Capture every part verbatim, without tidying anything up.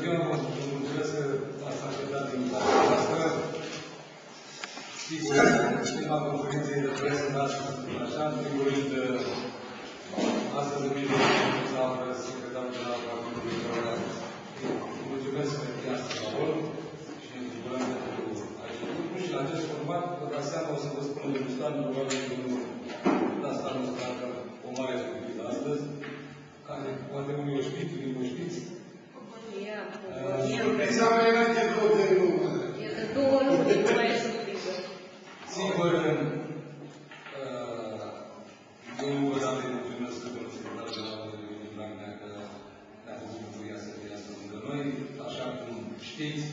ziua noastră. Vă mulțumesc că ați acceptat invitația noastră. Sigur, știm la conferinței de presă, dar așa, în primul rând, astăzi în mine, să află secretarul general al Partidului European. Mulțumesc pentru astăzi la rol și în figuranță pentru acest lucru și la acest format, vă dați seama, o să vă spun de un stand, probabil că nu dați stanul ăsta o mare surpriză astăzi, care poate unii o știți, unii o știți. Surpriza mea era de două de două. E de două lucruri, nu mai e surpriză. Sigur, eu vă dau de mulțumesc că vă dați la urmă de Nicolae că ne-a fost bucuria să fie astăzi lângă noi. Așa cum știți,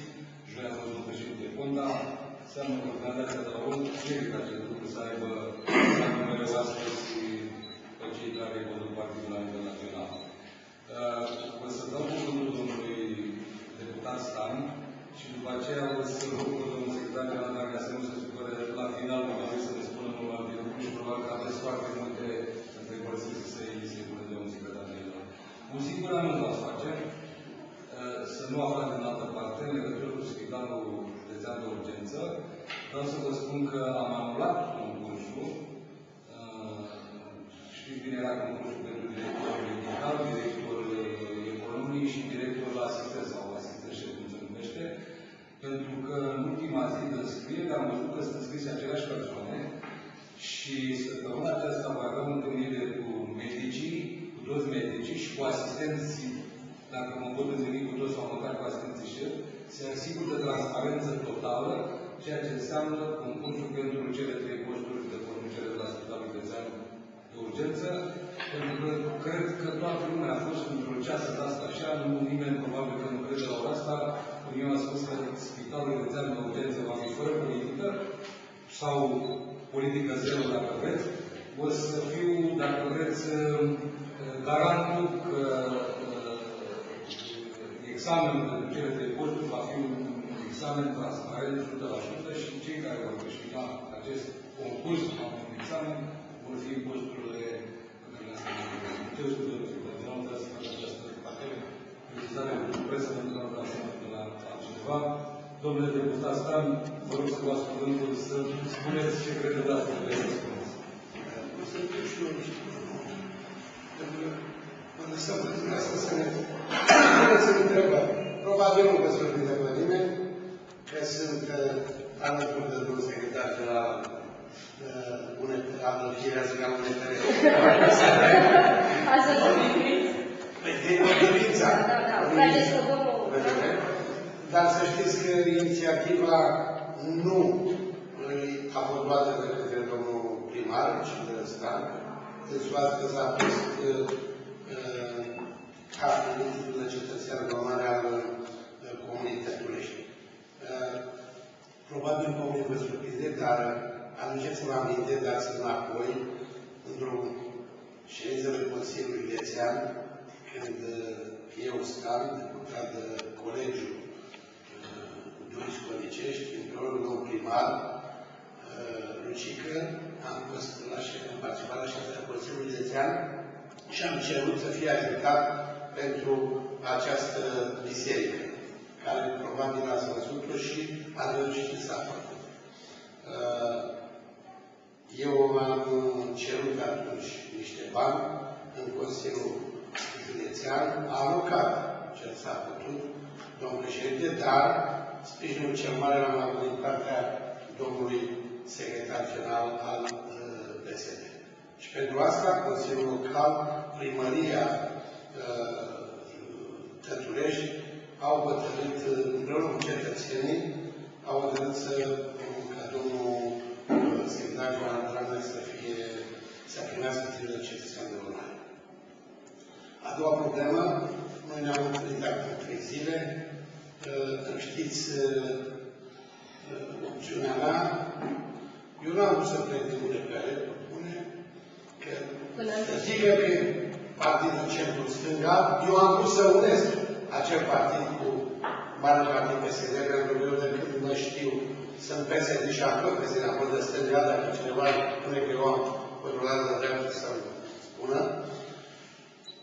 joi a fost un președinte Ponta, seamănă că vreodată asta de la urmă, ce cred acest lucru să aibă mereu astăzi și pe cei care îi văd în partidul la nivel național. O să dau cuvântul domnului deputat Stan și după aceea o să rog pe domnul secretar general dacă să nu se supere la final, mă gândesc să ne spună numai la final și probabil că aveți foarte multe întrebări să-i se pune de un secretar general. Un singur anunț ați face, să nu aflat din altă parte, în legătură cu spitalul de țean de urgență, vreau să vă spun că am anulat un concursul. Știți bine, era concursul pentru directorul medical, directorul economic și directorul asistent sau asistent, știu cum se numește, pentru că în ultima zi de înscriere am văzut că sunt scrise aceleași persoane și săptămâna aceasta va avea o întâlnire cu medicii, cu toți medicii și cu asistenții, dacă mă pot întâlni cu toți sau măcar cu asistenții șef, se asigură de transparență totală, ceea ce înseamnă concursul pentru cele trei posturi de conducere de la Spitalul de Țean de urgență, pentru că cred că toată lumea a fost într-un ceas de asta așa, nu nimeni probabil că nu crede la ora asta, când eu am spus că Spitalul de Țean de urgență va fi fără politică, sau politică zero dacă vreți, o să fiu, dacă vreți, garantul că examenul pentru cele trei posturi va fi un examen transparent o sută la sută și cei care vor câștiga acest concurs la un examen vor fi posturile pe care le-ați făcut. Mulțumesc de la urmă să facă această precizare cu presă, pentru că vreau să mă duc la altceva. Domnule deputat Stan, vă rog să luați cuvântul să spuneți ce credeți de asta vreți să spuneți. O să fiu și eu niște cuvinte. Pentru că am lăsat pe dumneavoastră să ne întrebăm. Probabil nu veți vorbi de pe nimeni, că sunt alături de domnul secretar de la alălgirea ziua unei tereni. Asta sunt primiți? Păi, din motivința. Da, da, trageți că două. Dar să știți că inițiativa nu a fost luată de către domnul primar, ci de Stan. Deci, că s-a pus ca principiul de cetățean române al Comunei Tatulesti. Probabil că unii vă surprinde, dar aduceți-vă aminte, dați înapoi, într-o ședință de Consiliul Județean, când eu, Stan, deputat de Colegiul Durici Conicești, într-un nou primar, Lucică, am participat la ședința de Consiliul Județean și am cerut să fie ajutat pentru această biserică, care probabil ați văzut-o și ați văzut ce s-a făcut. Eu am cerut atunci niște bani în Consiliul Județean, am alocat ce s-a putut, domnul președinte, dar sprijinul cel mare l-am avut din partea domnului secretar general al P S D. Și pentru asta Consiliul Local, Primăria Tăturești au hotărât împreună cu cetățenii, au hotărât să ca domnul secretar general să fie, să primească titlul de cetățean de onoare. A doua problemă, noi ne-am întâlnit acum trei zile, știți opțiunea mea, eu n-am vrut să plec de mâine pe ale, propune, că să zică că partidul centru stânga, eu am vrut să unesc acel partid cu mare partid P S D, pentru că eu de când mă știu, sunt P S D și acolo, P S D am fost de stânga, dacă cineva spune că eu am controlat de dreapta să-mi spună.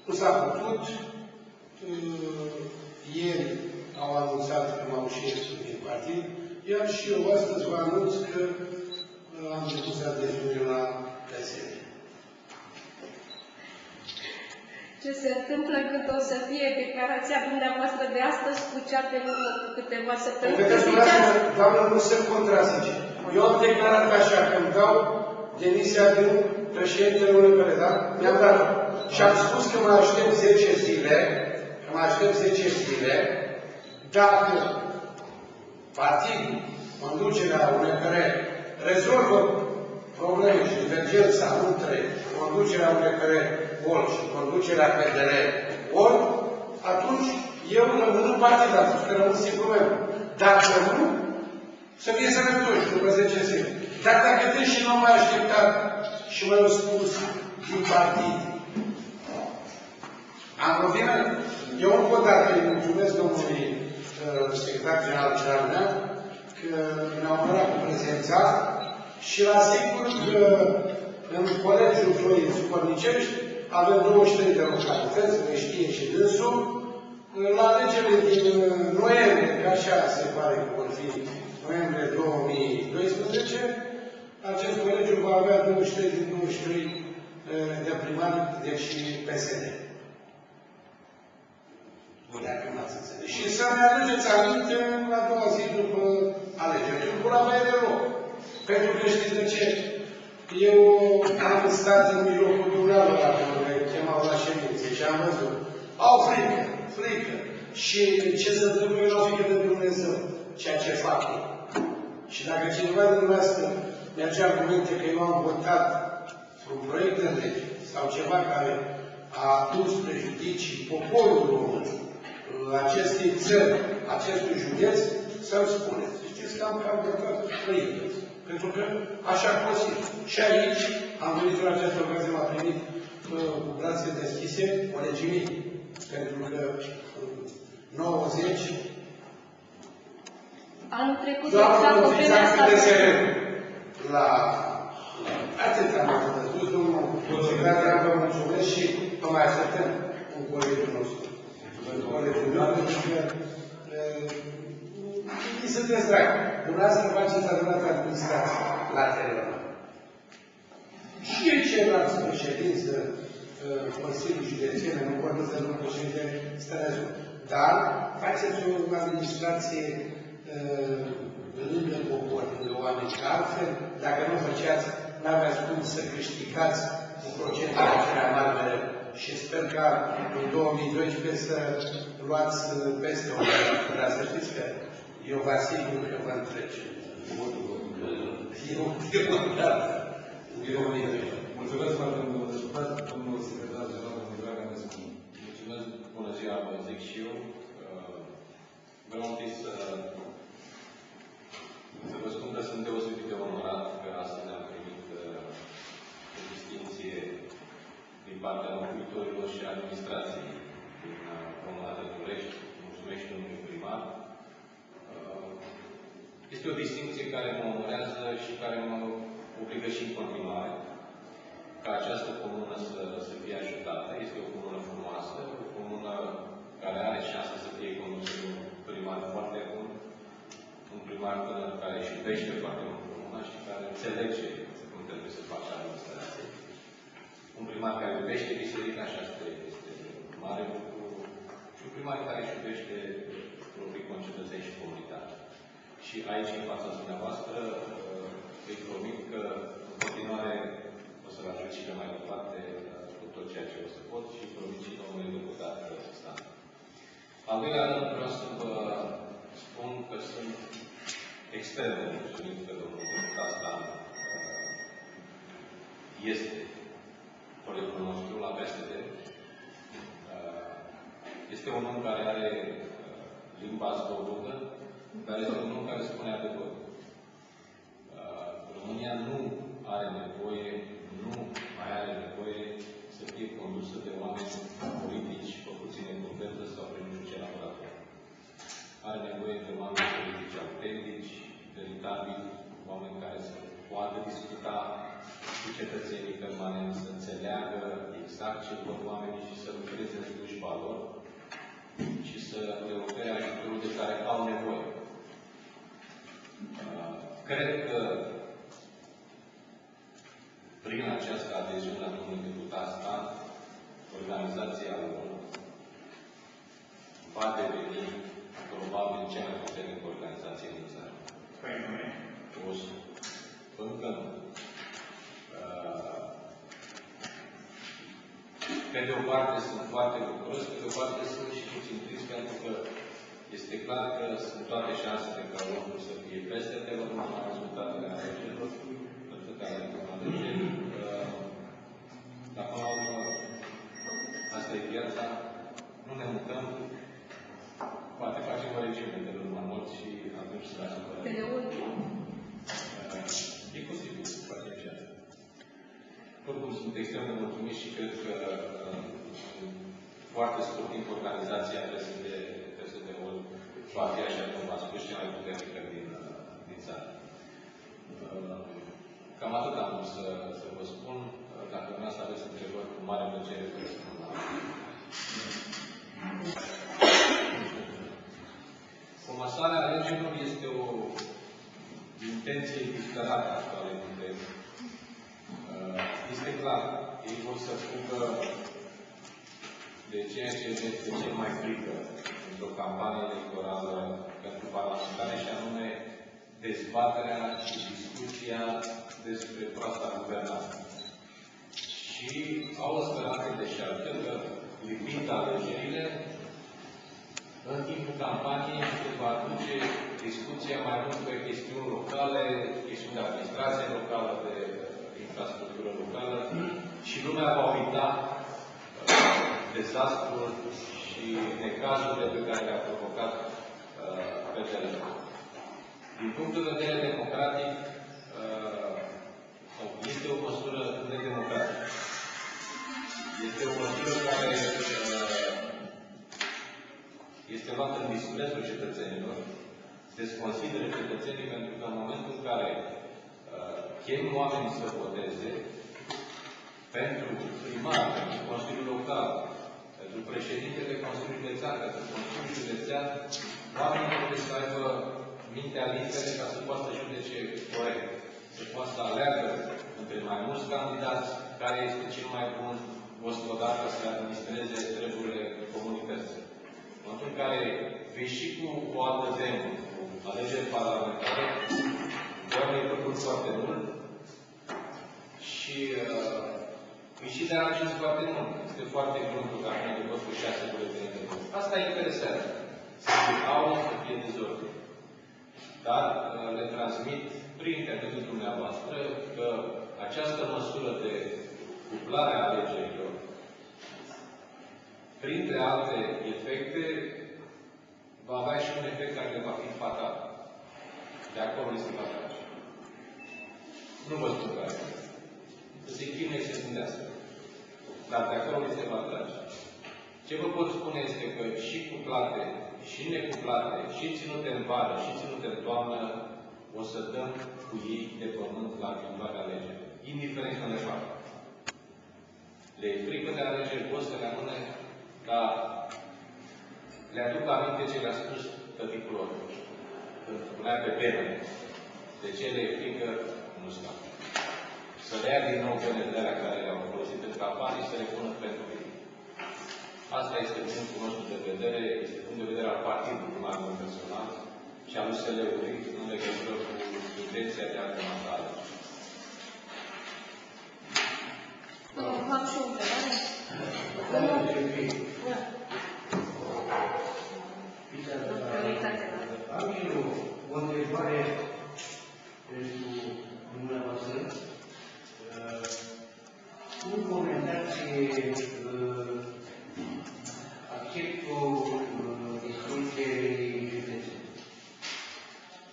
Nu s-a putut, ieri au anunțat că m-am șins din partid, iar și eu astăzi vă anunț că am depusat definire la P S D. Ce se întâmplă când o să fie declarația dumneavoastră de astăzi cu cea de urmă cu câteva săptămâni? Doamnă, nu se contrazice. Eu am declarat așa că îmi dau demisia din președintele U N P R, da? Mi-am dat. Și am spus că mă aștept zece zile, că mă aștept zece zile, dacă partidul, conducerea U N P R, rezolvă probleme și divergența între conducerea U N P R ori și conducerea P D R ori, atunci eu rămân în partid, atunci că rămân singur membru. Dacă nu, să fie sănătoși după zece zile. Dar dacă te și nu m-ai așteptat și m-ai spus din partid, am rovinat. Eu încă o dată îi mulțumesc domnului secretar general Cearnean că ne-a onorat cu prezența și la sigur că în Colegiul Florin Supornicești avem douăzeci și trei de localități, le știe și dânsul. La alegerile din noiembrie, că așa se pare că vor fi noiembrie două mii doisprezece, acest colegiu va avea douăzeci și trei din douăzeci și trei de primari, deci P S D. Bun, dacă n-ați înțeles. Și să ne alegeți aminte la a doua zi după alegeri. Lucrul avea deloc. Pentru că știți de ce? Eu am stat în mijlocul dumneavoastră, care îi chemau la ședințe și am văzut. Au frică, frică. Și ce se întâmplă, eu n-au frică de Dumnezeu, ceea ce fac eu. Și dacă cineva din dumneavoastră mergea cu minte că eu am votat un proiect de lege sau ceva care a adus prejudicii poporul român, acestei țări, acestui județ, să-mi spuneți. Știți că am cam votat frică. Pentru că așa consider. Și aici am venit la această ocazie, m-a primit uh, cu brațe deschise colegii mei. Pentru că în nouăzeci... Anul trecut exact o vreme asta... La... Atâta m-a văzut, domnul secretar, vă mulțumesc și vă mai așteptăm cu colegul nostru. Pentru colegul nostru, îi sunteți dragi. Dumneavoastră faceți adevărată administrație la terenul. Și eu ceilalți președință Consiliul Județene, nu vorbesc de domnul președinte Stănescu, dar faceți o administrație lângă popor, lângă oameni. Că altfel, dacă nu făceați, n-aveați cum să câștigați un procent de acelea mare. Și sper că în două mii doisprezece să luați peste o dată, dar să știți că eu vă asigur că vă întrece. Mulțumesc foarte mult, domnul secretar general, domnul Dragă Nescu. Mulțumesc, bună ziua, vă zic și eu. Vreau întâi să vă spun că sunt deosebit de onorat că astăzi ne-am primit o distinție din partea locuitorilor și administrației din Comunitatea București. Mulțumesc și domnului primar. Este o distinție care mă onorează și care mă obligă și în continuare ca această comună să, să fie ajutată. Este o comună frumoasă, o comună care are șansa să fie condusă de un primar foarte bun, un primar tânăr care își iubește foarte mult comuna și care înțelege cum trebuie să facă administrație. Un primar care iubește biserica, așa este un mare lucru, și un primar care își iubește proprii concetățeni și comunitate. Și aici, în fața dumneavoastră, îi promit că, în continuare, o să vă ajut și pe mai departe cu tot ceea ce o să pot și promit și domnului deputat Stan. Al doilea rând, vreau să vă spun că sunt extrem de mulțumit că domnul deputat Stan este colegul nostru la P S D. Este un om care are limba slobodă, dar este un om care spune adevărul. Uh, România nu are nevoie, nu mai are nevoie să fie condusă de oameni politici făcuți în convertă sau prin nu știu ce laborator. Are nevoie de oameni politici autentici, veritabili, oameni care să poată discuta cu cetățenii permanent, să înțeleagă exact ce vor oamenii și să lucreze în slujba lor și să le ofere ajutorul de care Cred că prin această adeziune a domnului deputat Stan, organizația lor va deveni probabil cea mai puternică organizație din țară. Păi nu e? Încă nu. Pe de o parte sunt foarte bucuros, pe de o parte sunt și puțin trist, pentru că este clar că sunt toate șansele ca locul să fie peste de urmă la rezultatele alegerilor, atâta de alegeri. Dar până la urmă, asta e viața, nu ne mutăm, poate facem o regime de urmă mult și atunci se ajungă. Pe de urmă? E posibil să facem și asta. Oricum, sunt extrem de mulțumiți și cred că foarte scurt timp organizația P S D va fi, așa cum v-am spus, cea mai puternică din țară. Cam atât am vrut să vă spun. Dacă vreau să aveți întrebări, cu mare plăcere vă răspund la comasarea alegerilor este o intenție disperată actuală dintre este clar, ei vor să fugă de ceea ce este cel mai frică într-o campanie electorală pentru parlamentare, și anume dezbaterea și discuția despre proasta guvernanță. Și au o speranță deșartă că, privind alegerile, în timpul campaniei se va aduce discuția mai mult pe chestiuni locale, chestiuni de administrație locală, de infrastructură locală, și lumea va uita dezastrul și necazurile pe care le-a provocat uh, pe teren. Din punctul de vedere democratic, uh, este o măsură nedemocratică. Este o măsură care uh, este luată în disprețul cetățenilor, desconsideră cetățenii, pentru că în momentul în care chem oamenii să voteze pentru primar, pentru Consiliul Local, pentru președintele Consiliului Județean, pentru Consiliul Județean, oamenii trebuie să aibă mintea liberă ca să poată judece corect. Să poată să aleagă între mai mulți candidați care este cel mai bun gospodar să administreze treburile comunității. În momentul în care vii și cu o altă temă, cu alegeri parlamentare, oamenii îi plăcut foarte mult și îi și de-a ajuns foarte mult. Este foarte mult că am nevoie cu șase buletine de vot. Asta e interesant. Să fie aur, să fie dezordine. Dar le transmit prin intermediul dumneavoastră că această măsură de cuplare a alegerilor, printre alte efecte, va avea și un efect care va fi fatal. De acolo este fatal. Nu vă spun care. Se chinuie să se gândească. Dar de acolo este fatal. Ce vă pot spune este că și cuplate, și necuplate, și ținute în vară, și ținute în toamnă, o să dăm cu ei de pământ la viitoarea alegeri. Indiferent cum le fac. Le e frică de alegeri, pot să le amâne, dar le aduc aminte ce le-a spus tăticul lor. Când punea pe penă. De ce le e frică? Nu scapă. Să le ia din nou penele care le-au folosit în campanie și să le pună pentru ei. Asta este punctul nostru de vedere, este punctul de vedere al partidului mai mult personal și al lui S L U-ului, în legătură cu intenția de a comanda alegeri. Am și o întrebare. Am și eu o întrebare pentru dumneavoastră. Cum comentați acceptul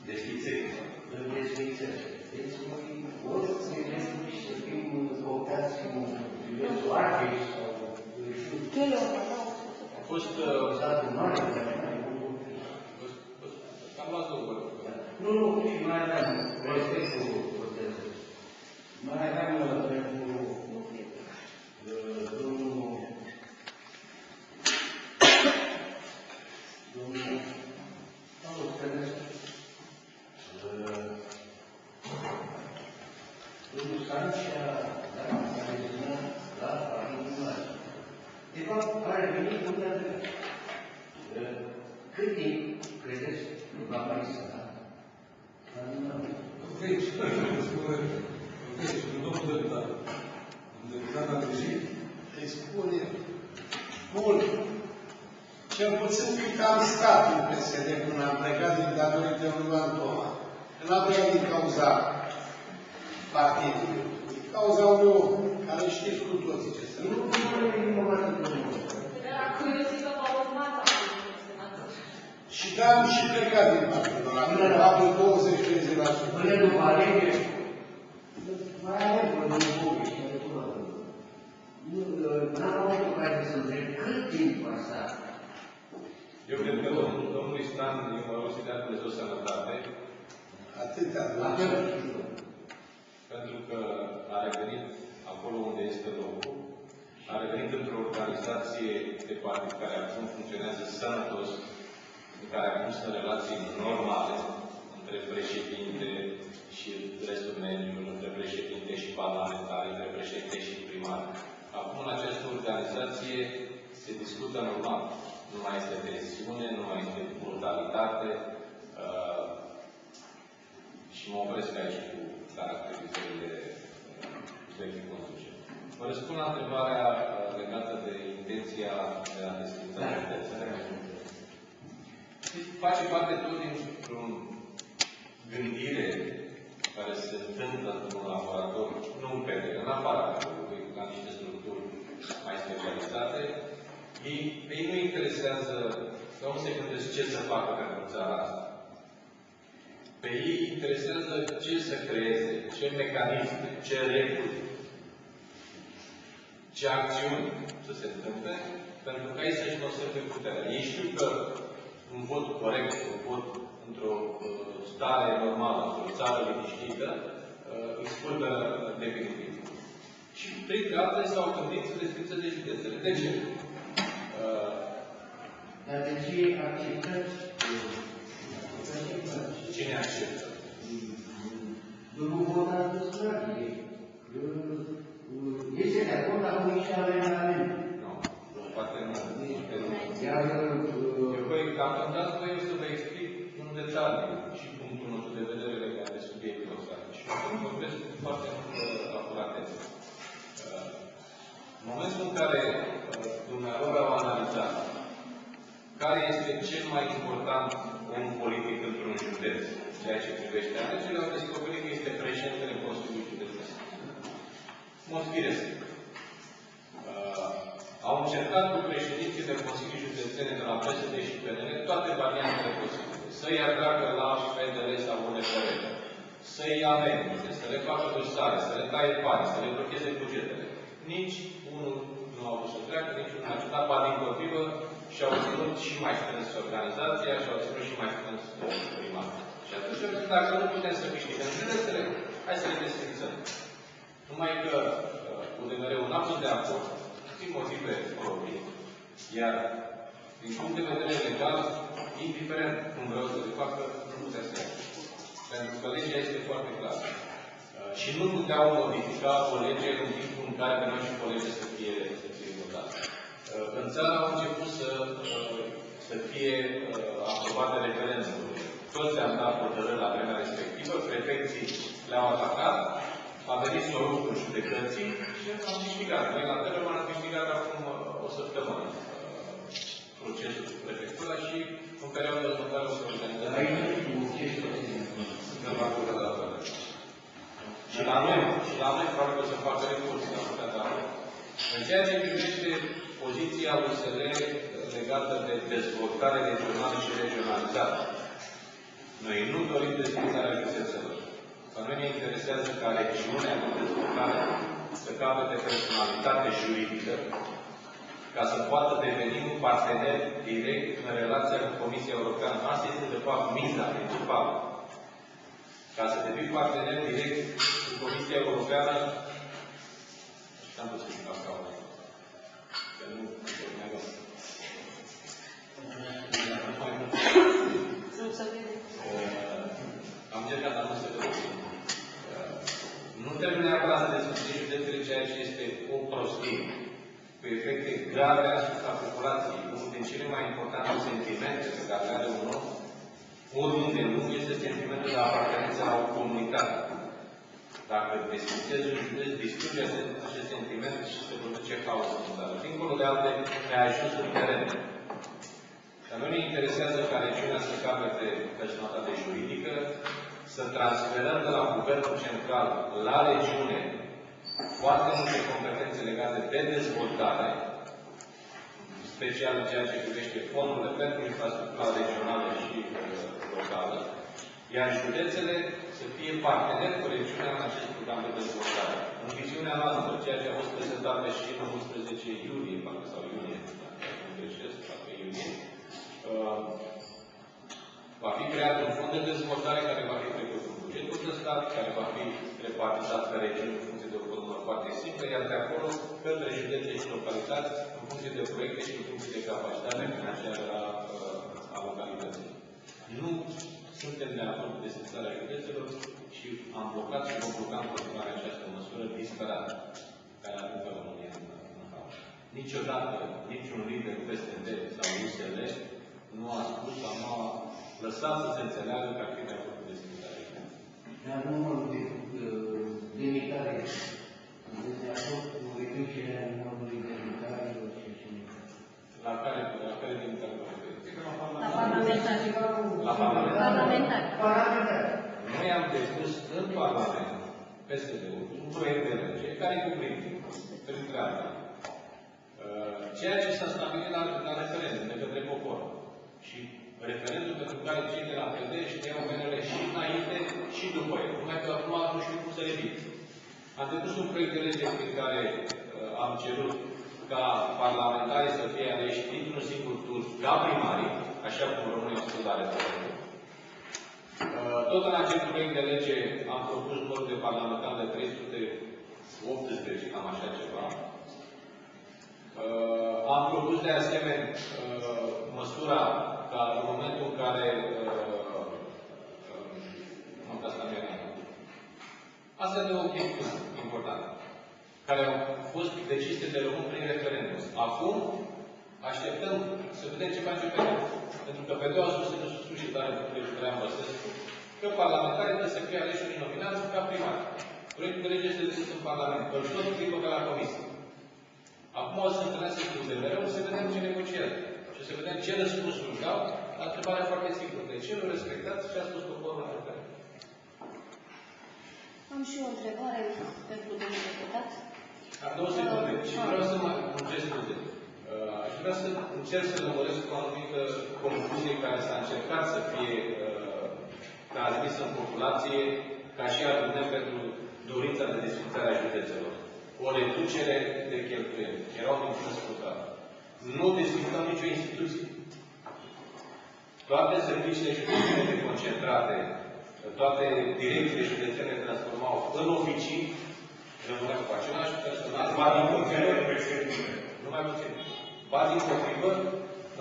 desfințării? Desfințării. Cât timp credeți că va mai exista? Deci, un om dreptat, un dreptat la greșit, îi spune bun, cel puțin cât am stat în P S D până am plecat din datorită lui Antoma, n-a plecat din cauza partidului, din cauza unui om, care știți cu toții ce se întâmplă. Nu e din momentul de urmă. Și da, am și plecat din partidul ăla, nu era de douăzeci treizeci la sută. Până după alegeri, mai avem probleme cu obiectul. N-am avut ocazie să întreb cât timp a stat. Eu cred că domnul Stan, din Nicolae Stan, de jos sănătate, atâta de pentru că a revenit acolo unde este locul, a revenit într-o organizație de partid care acum funcționează sănătos, în care acum sunt relații normale între președinte și restul mediului, între președinte și parlamentari, între președinte și primar. Acum, în această organizație se discută normal. Nu mai este tensiune, nu mai este brutalitate. Uh, și mă opresc aici cu caracterizările vechii conduceri. Vă răspund la întrebarea legată de intenția de a descurta județele. Face parte tot dintr-o gândire care se întâmplă într-un laborator, nu în pedere, în aparatul, la niște structuri mai specializate. Ei, pe ei nu interesează, sau nu se gândesc ce să facă pentru țara asta. Pe ei interesează ce să creeze, ce mecanisme, ce reguli, ce acțiuni să se întâmple, pentru că ei să-și conserve puterea. Ei știu că un vot corect, un vot într-o stare normală, într-o țară liniștită, îi spune definitiv. Și printre altele s-au gândit să desfințeze județele. De ce? Dar de ce acceptăm? Cine acceptă? Domnul votat de străbie. Este de acord, dar nu ești alenament. Nu, poate nu. Am dat că eu să vă explic în detaliu și punctul nostru de vedere legat de subiectul ăsta. Și acum vorbesc foarte acuratețe. În momentul în care dumneavoastră au analizat care este cel mai important om politic într-un județ, ceea ce privește alegerile, au descoperit că este președintele Consiliului Județean. Motivesc. Au încercat cu președinții de Consilii Județene de la P S D și P D L toate variantele posibile. Să-i atragă la P D L sau U N P R, să-i amende, să le facă dosare, să le taie bani, să le blocheze bugetele. Nici unul nu a vrut să treacă, nici unul a ajutat, ba dimpotrivă, și-au ținut și mai strâns organizația, și-au ținut și mai strâns primar. Și atunci, dacă nu putem să câștigăm, hai să le desfințăm. Numai că U D M R-ul n-a fost de acord, din motive proprii, iar din punct de vedere legal, indiferent cum vreau să le facă, nu putea să ia. Pentru că legea este foarte clară. Și nu puteau modifica o lege în timpul în care venea și o lege să fie votată. În țară au început să, să fie aprobate referendumul. Toți le-am dat hotărâri la vremea respectivă, prefecții le-au atacat, a venit sorocul judecății și am câștigat. Noi la Telerom am câștigat acum o săptămână procesul cu prefectura și în perioada următoare o să organizăm. Suntem acolo la toate. Și la noi, și la noi probabil o să facă recurs la puterea ta. În ceea ce privește poziția U S R legată de dezvoltare regională și regionalizată, noi nu dorim dezvoltarea județelor. Că nu ne interesează ca regiunea de dezvoltare să capete personalitate juridică ca să poată deveni un partener direct în relația cu Comisia Europeană. Asta este, de fapt, miza principală. Ca să devii partener direct cu Comisia Europeană, n-am putut să zic asta o dată. Că nu, că nu mai văd. Nu mai văd. Am încercat, dar nu se văd. Nu trebuie neapărat să desfințeze județele, ceea ce este o prostie, cu efecte grave asupra populației. Unul din cele mai importante sentimente pe care le are un om, oriunde nu, este sentimentul de apartenență la o comunitate. Dacă desfințezi un județ, distruge acest sentiment și se produce haos. Dar dincolo de alte, mi-a ajuns în teren. Dar nu ne interesează ca regiunea să capete personalitate juridică, să transferăm de la Guvernul Central la regiune foarte multe competențe legate de dezvoltare, special în ceea ce privește fondurile pentru infrastructura regională și locală, iar județele să fie parteneri cu regiunea în acest program de dezvoltare. În viziunea noastră, ceea ce a fost prezentată și în unsprezece iulie, parcă, sau iunie, dacă nu greșesc, parcă iunie, uh, va fi creat un fond de dezvoltare care va fi trecut în bugetul de stat, care va fi repartizat pe regiuni în funcție de o formă foarte simplă, iar de acolo, către județe și localități, în funcție de proiecte și în funcție de capacitate financiară a, a localității. Nu suntem de acord de sesizarea județelor și am blocat și vom bloca în continuare această măsură disperată care aducă România în haos. Niciodată, niciun lider P S D sau U S L nu a spus sau nu a lăsat să se înțeleagă că ar fi de acord de sesizarea județelor. Dar numărul de demnitare de acord cu reducerea numărului demnitarilor și așa mai departe. La care, la care demnitare vă referiți? La parlamentarilor. La parlamentari. Noi am depus în Parlament, P S D-ul, un proiect de lege care cuprinde, printre altele, ceea ce s-a stabilit la, la referendum de către popor. Și referendum pentru care cei de la P S D știau merele și înainte și după el. Numai că acum nu știu cum să evit. Am depus un proiect de lege prin care uh, am cerut ca parlamentarii să fie aleși dintr-un singur tur ca primarii, așa cum românii au spus la referendum. Tot în acest proiect de lege am propus numărul de parlamentar de trei sute optsprezece, cam așa ceva. Uh, am propus de asemenea uh, măsura ca în momentul în care uh, uh, am asta mi-a Astea două chestiuni importante, care au fost decise de român prin referendum. Acum așteptăm să vedem ce face pe noi. Pentru că pe două sus nu suscitare Julian Băsescu, că parlamentarii trebuie să fie aleși uninominați ca primar. Proiectul de lege este depus în Parlament, că tot scripă ca la Comisie. Acum o să întâlnească cu U D M R-ul, să vedem ce negociază. Și să vedem ce răspunsuri dau la întrebarea foarte simplă. De ce nu respectați ce a spus poporul la referendum? Am și o întrebare pentru domnul deputat. Am două secunde. Și vreau să mă muncesc cu de. Aș vrea să încerc să lămuresc o anumită confuzie care s-a încercat să fie uh, transmisă în populație ca și argument pentru dorința de desfințare a județelor. O reducere de cheltuieli. Erau minciuni sfătate. Nu desfințăm nicio instituție. Toate serviciile județene concentrate, toate direcțiile județene transformau în oficii, rămâneau cu același personal, numai puțin. Bazii potrivări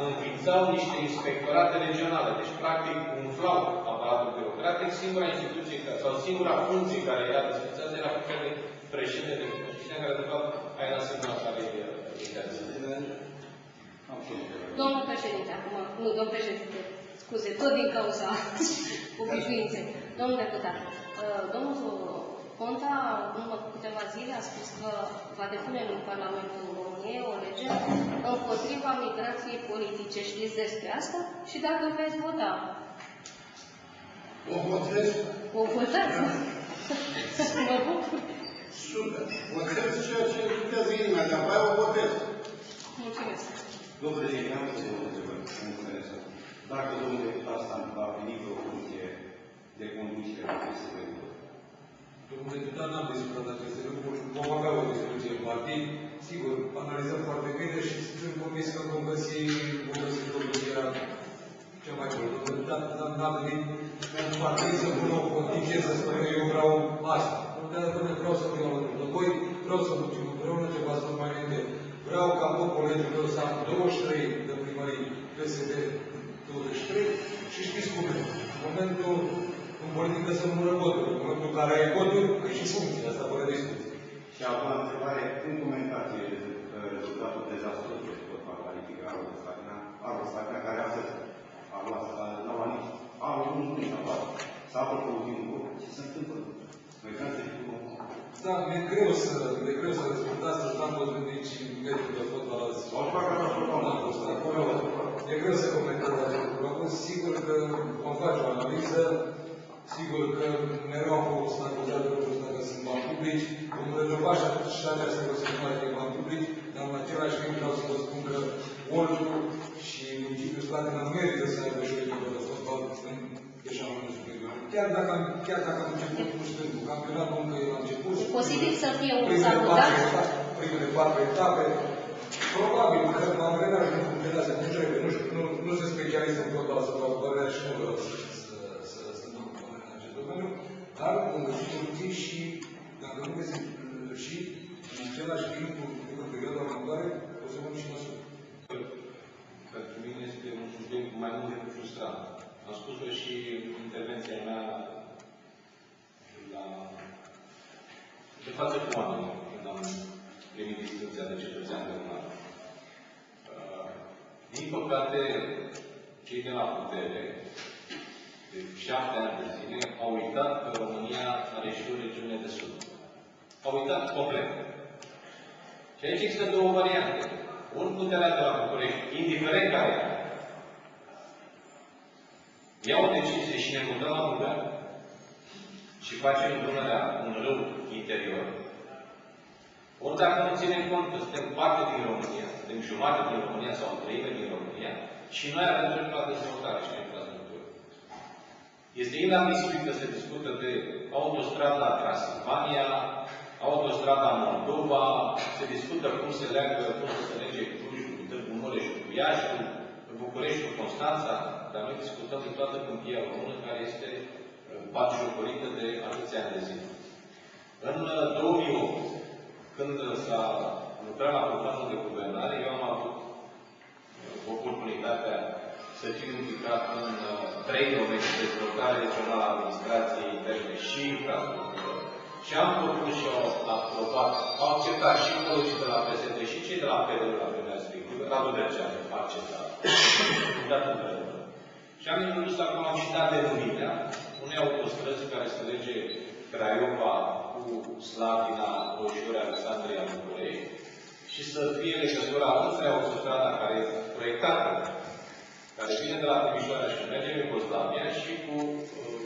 înființau niște inspectorate regionale. Deci, practic, umflau aparatul birocratic. Singura instituție sau singura funcție care era desfințată era cu fel de președinte de Constituție, care, de fapt, aia era singura care era desfințată. Domnul președinte, acum, nu, domn președinte, scuze, tot din cauza obișnuinței. Domnul deputat, domnul Ponta, în urmă cu câteva zile, a spus că va depune în Parlamentul României o lege împotriva migrației politice. Știți despre asta? Și dacă veți vota? O votez? O votați? Mă bucur. Sună. Votez ceea ce votez inima, dar apoi o votez. Mulțumesc. Domnule, am să vă întrebăm. Dacă domnul deputat Stan va veni pe o funcție de conducere a P S D-ului, domnul deputat, n-am discutat aceste lucruri, vom avea o discuție în partid. Sigur, analizăm foarte bine și sunt convins că vom găsi conducerea cea mai bună. Domnul deputat, n-am venit în partid să pun o condiție, să spun că eu vreau asta. Domnul deputat, vreau să fiu alături de voi, vreau să muncim împreună ceva surprinzător. Vreau ca tot colegul meu să am douăzeci și trei de primării P S D douăzeci și trei și știți cum e. În momentul în politică să numără voturi. În momentul în care ai voturi, ai și funcții. Asta fără discuție. Și acum, la întrebare, cum comentați rezultatul dezastrurilor pe care a ridicat, a masacra care astăzi a luat la Oanici, a luat un lucru, s-a apărut ultimul lucru. Ce se întâmplă? Da, mi-e greu să răspund asta, dar am văzut nici mediul de tot la zi. Mi-e greu să comentăm acest lucru. Sigur că vom face o analiză, sigur că mereu am fost acuzat de lucruri dacă sunt bani publici, vom rezolva și această răspundare de bani publici, dar în același timp vreau să vă spun că Oltul și municipiul Slatina merită să aibă și de răspundare în eșalonul superior. Chiar dacă am început cu Stângul, campionatul încă el a început, primele patru etape, probabil că la vremea când vedeați că nu trebuie, nu se specializează în fotbal să fac părerea și nu vreau să stângă cu părerea în acest domeniu, dar vom găsi soluții și, dacă nu găsim și, în același timp, în perioada următoare, o să luăm și măsuri. Pentru mine este un subiect mai mult decât frustrant. Am spus-o și intervenția mea la... de față cu oamenii, când am primit distinția de cetățean de urmări. Din păcate, cei de la putere, de șapte ani de zile, au uitat că România are și o regiune de sud. Au uitat complet. Și aici există două variante. Un puterea de la București, indiferent care are, ia o decizie și ne mutăm la București și facem Dunărea un râu interior. Ori dacă nu ținem cont că suntem parte din România, suntem jumate din România sau o treime din România, și noi avem dreptul la dezvoltare și la infrastructură. Este inadmisibil că se discută de autostrada Transilvania, autostrada Moldova, se discută cum se leagă, cum se lege Clujul, Târgu Mureș cu Iașul, București cu Constanța, dar noi discutăm de toată câmpia română care este batjocorită de atâția ani de zile. În două mii opt, când s-a lucrat la programul de guvernare, eu am avut oportunitatea să fiu implicat în trei domenii de dezvoltare regională, administrație interne și infrastructură. Și am făcut și au aprobat, au acceptat și colegii de la P S D și cei de la P D la vremea respectivă, la Dodecea, au acceptat. Și am introdus acum și dat denumirea unei autostrăzi care se lege Craiova cu Slatina, Roșiore, Alexandria, București și să fie legătura între autostrada care e proiectată, care vine de la Timișoara și merge în Iugoslavia și cu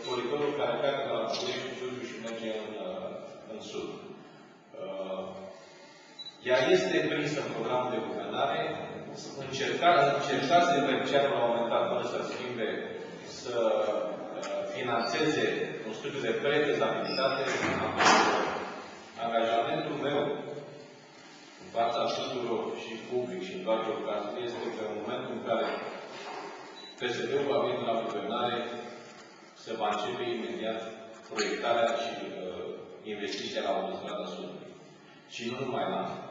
coridorul care pleacă de la București în Giurgiu și merge în sud. Ea este prinsă în programul de guvernare. Încercase beneficiarul la un moment dat, până să schimbe, să financeze un studiu de predezabilitate. Angajamentul meu în fața tuturor și public și în toate ocaziile este că în momentul în care P S D-ul va veni la guvernare, se va începe imediat proiectarea și uh, investiția la autostrada Sudului. Și nu numai la asta.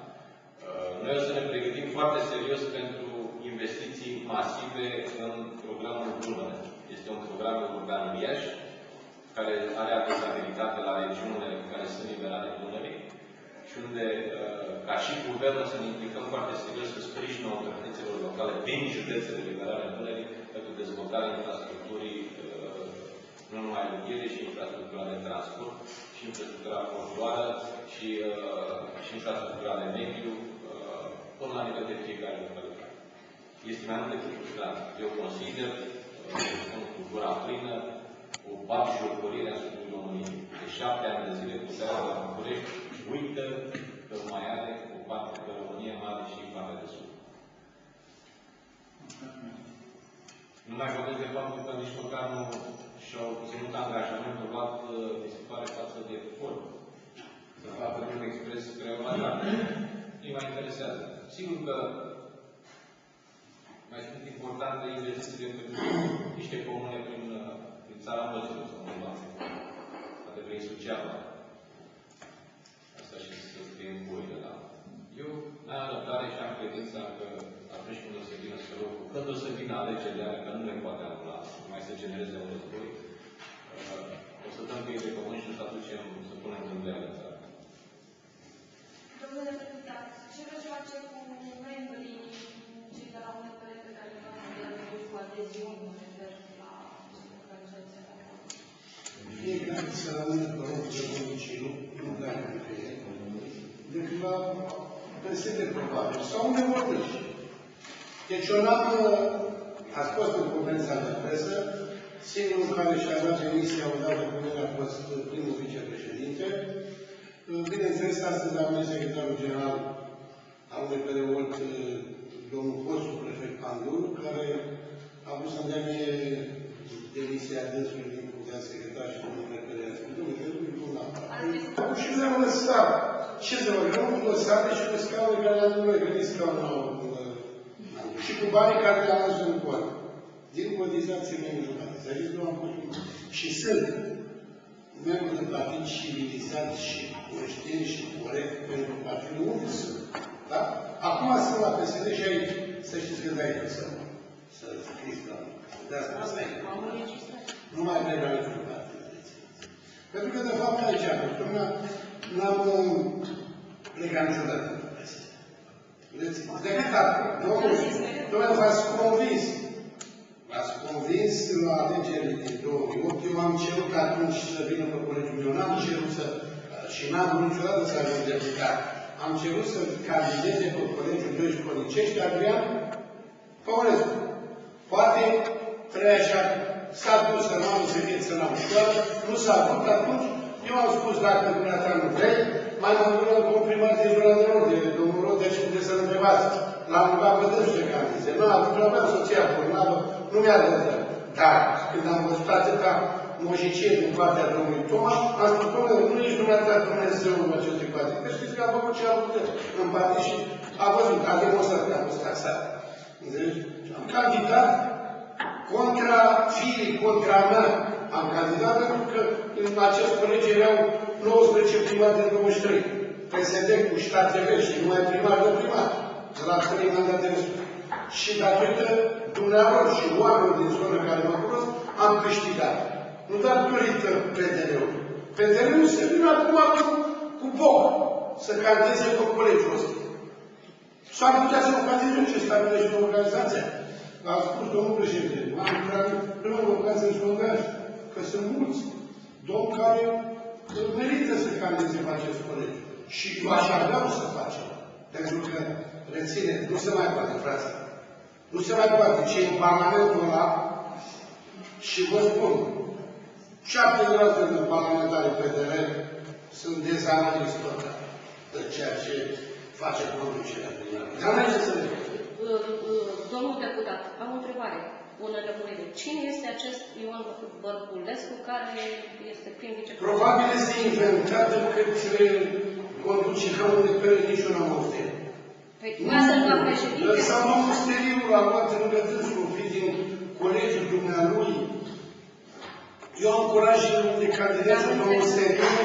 Noi o să ne pregătim foarte serios pentru investiții masive în programul Dunăre. Este un program european uriaș, care are aplicabilitate la regiunile care sunt liberale Dunării și unde, ca și guvernul, să ne implicăm foarte serios să sprijină autoritățile locale din județele liberale Dunării pentru dezvoltarea infrastructurii, nu numai rutiere, și infrastructura de transport, și infrastructura portuară, și, și infrastructura de mediu, până la nivel de fiecare localitate. Este mai mult decât frustrant. Eu consider, spun cu gura plină, o batjocorire a Sudului României. De șapte ani de zile, puterea la București uită că mai are o parte de România mare și partea de Sud. Nu mai vorbesc de faptul că nici măcar nu și-au ținut angajamentul luat disipare față de form. Să facă un expres Craiova, dar îi mai interesează. Sigur că mai sunt importante investițiile pentru niște comune prin, prin țara Măzilor, sau undeva, poate prin Suceava. Asta și să fie în voi de la... Eu mai am răbdare și am credința că atunci când o să vină să rog, când o să vină alegerile alea, că nu le poate anula, mai se genereze un război, o să dăm piei de pământ și o să aducem, să punem gândea în țară. Domnule deputat, ce veți face cu membrii cei de la U N P R pe care v-am Este probabil, sau unde deci o dată a fost în conferința de presă, singurul care și-a dat emisia odată cu mine a fost primul vicepreședinte. Bineînțeles, astăzi am venit secretarul general al unui P D O L, domnul fostul prefect Pandul, care a vrut să-mi dea mie demisia dânsului din putea secretar și domnul P D O L. Și le-am lăsat. Ce să vă rog, lăsate și pe scaunul care le-am luat, că nici scaunul și cu banii care le-am luat în coadă. Din cotizații mele jurate. Să zic, nu am putut. Și sunt membru de partid civilizat și conștient și corect pentru partidul unde sunt. Da? Acum sunt la P S D și aici. Să știți când ai să să scrieți la mine. Dar asta e. Nu mai vrei la niciun partid. Pentru că, de fapt, aici, până n-am plecat niciodată. Decât acum, domnule, v-ați convins. V-ați convins la alegerile din două mii opt. Eu am cerut atunci să vină pe colegiul meu. N-am cerut să, și n-am vrut niciodată să ajung deputat. Am cerut să candideze pe colegiul meu și policești, Adrian Păurescu. Poate trei așa. S-a dus să n-am înțeles, să n-am școală, nu s-a făcut atunci. Eu am spus, dacă dumneavoastră nu vrei, mai mă rog cu primar de Jurătorul, de domnul Rodea și puteți să-l întrebați. L-am luat pe dânsul de candize. Nu, atunci aveam soția pornavă, nu mi-a dat de-a. Dar, când am văzut atâta moșicie din partea domnului Toma, am spus, domnule, nu ești dumneavoastră Dumnezeul acestui partid. Că știți că a făcut ce a putut în partid și a văzut, a demonstrat că a fost casat. Înțelegi? Am candidat contra fiii, contra mea. Am candidat pentru că în acest colegi erau nouăsprezece primari din douăzeci și trei. P S D cu ștatele și numai primar de primar. La trei mandate de sud. Și datorită dumneavoastră și oamenilor din zonă care mă cunosc, am câștigat. Nu datorită P D R-ul. P D R-ul se vine acum cu boc să candeze pe colegiul ăsta. S-ar putea să nu candeze ce stabilește organizația. Am spus, domnul președinte, m-am intrat prima ocazie în sondaj, că sunt mulți domni care merită să candideze pe acest colegiu. Și eu așa vreau să facem. Pentru că, reține, nu se mai poate, frate. Nu se mai poate. Cei în Parlamentul ăla, și vă spun, șapte la sută din parlamentarii P D R sunt dezanaliți total de ceea ce face conducerea primară. Dar nu ce să zic. Domnul deputat, am o întrebare, una lămurire. Cine este acest Ion Bărbulescu care este prim vicepreședinte? Probabil este inventat decât conduce răul de pe niciun amortere. Păi, ca să nu am președinte? Sau amorteriul a luat în gătânsul fi din colegiul dumnealui. Eu am curaj de candidează la amorteriul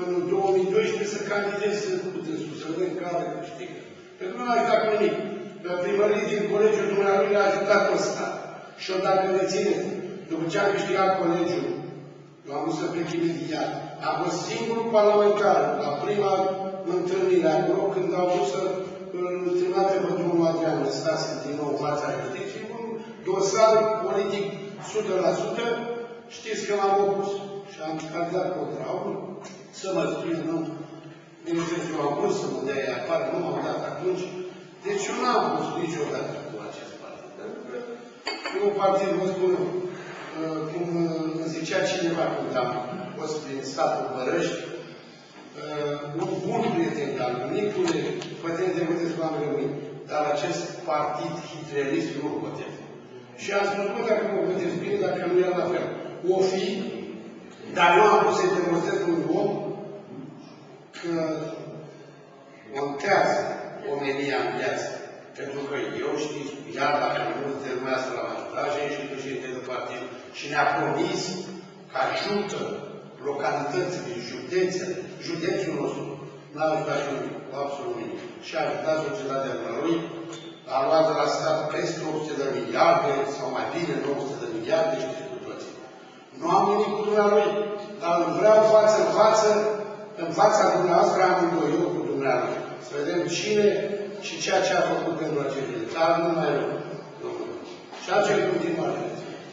în două mii doisprezece să candidez cu dânsul, să vedem care câștigă. Pentru că nu l-a dat nimic. Primării din colegiul dumneavoastră a ajutat ăsta. Și odată rețineți, după ce am câștigat colegiul, eu am vrut să plec imediat. Am fost singurul parlamentar la prima întâlnire acolo, când au vrut să îl întâlnate pe domnul Adrian Stase din nou fața justiției, un dosar politic o sută la sută, știți că m-am opus. Și am candidat contra unul să mă spun, nu? Bineînțeles, eu am vrut să mă dea ei afară, nu m-au dat atunci. Deci eu n-am pus niciodată cu acest partid. Pentru că eu partid, vă spun, cum zicea cineva când am fost prin statul Bărăști, un bun prieten al Nicule, poate de puteți cu oameni lui, dar acest partid hitlerist nu îl puteți. Și am spus, nu dacă mă puteți bine, dacă nu era la fel. O fi, dar eu am pus să-i demonstrez unui om că contează omenia în viață. Pentru că eu știți, iar dacă nu suntem noastră la majoritatea și președinte de partid și ne-a promis că ajută localitățile, județele, județul nostru, n-a ajutat și lui, absolut nimic. Și a ajutat societatea lui, a luat de la stat peste opt sute de miliarde, sau mai bine nouă sute de miliarde, știți cu toții. Nu am nimic cu dumnealui, dar îl vreau față în față, în fața dumneavoastră amândoi, eu cu dumnealui. Să vedem cine și ceea ce a făcut pentru acele. Dar nu mai rău. Și a cerut din mare.